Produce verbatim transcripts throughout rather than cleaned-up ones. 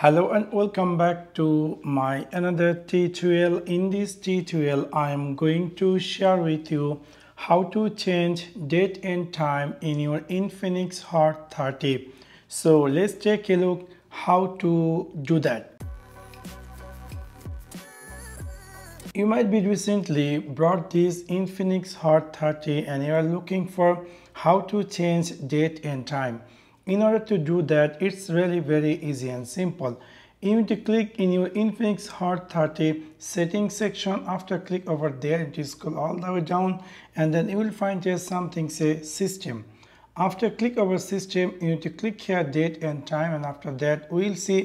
Hello and welcome back to my another tutorial. In this tutorial I am going to share with you how to change date and time in your Infinix Hot thirty. So let's take a look how to do that. You might be recently brought this Infinix Hot thirty and you are looking for how to change date and time. In order to do that, it's really very easy and simple. You need to click in your Infinix Hot thirty settings section. After click over there, it is scroll all the way down and then you will find here something say system. After click over system, you need to click here date and time, and after that we'll see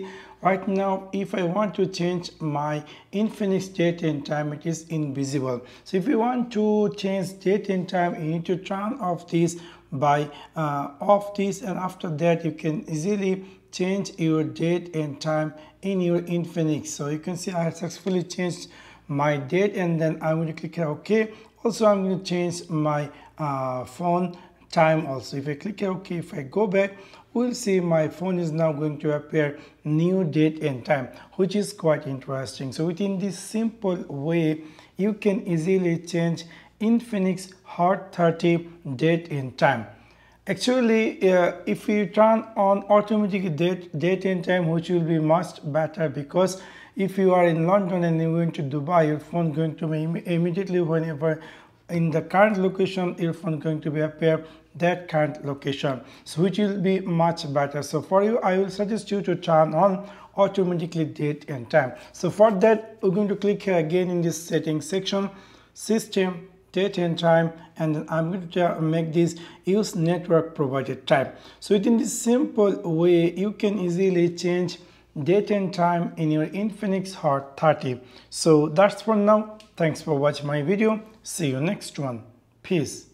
right now if I want to change my Infinix date and time, it is invisible. So if you want to change date and time, you need to turn off this by uh, off this, and after that you can easily change your date and time in your Infinix. So you can see I have successfully changed my date, and then I'm going to click here OK. Also I'm going to change my uh, phone time also. If I click here OK, if I go back, we'll see my phone is now going to appear new date and time, which is quite interesting. So within this simple way you can easily change Infinix Hot thirty date and time. Actually, uh, if you turn on automatic date, date and time, which will be much better, because if you are in London and you're going to Dubai, your phone going to be Im immediately whenever in the current location, your phone going to be appear that current location, so which will be much better. So for you, I will suggest you to turn on automatically date and time. So for that, we're going to click here again in this settings section, system, date and time, and then I'm going to make this use network provided time. So within this simple way you can easily change date and time in your Infinix Hot thirty. So that's for now. Thanks for watching my video. See you next one. Peace.